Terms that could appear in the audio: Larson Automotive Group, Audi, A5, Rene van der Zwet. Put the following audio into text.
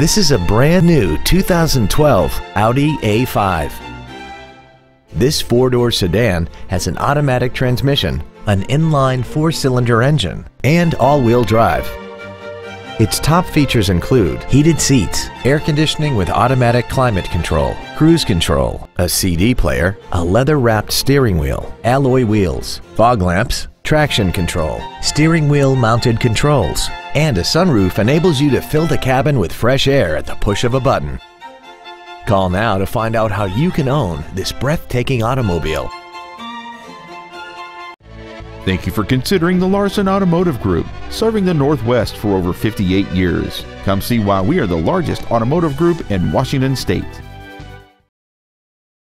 This is a brand new 2012 Audi A5. This four-door sedan has an automatic transmission, an inline four-cylinder engine, and all-wheel drive. Its top features include heated seats, air conditioning with automatic climate control, cruise control, a CD player, a leather-wrapped steering wheel, alloy wheels, fog lamps, traction control, steering wheel mounted controls, and a sunroof enables you to fill the cabin with fresh air at the push of a button. Call now to find out how you can own this breathtaking automobile. Thank you for considering the Larson Automotive Group, serving the Northwest for over 58 years. Come see why we are the largest automotive group in Washington State.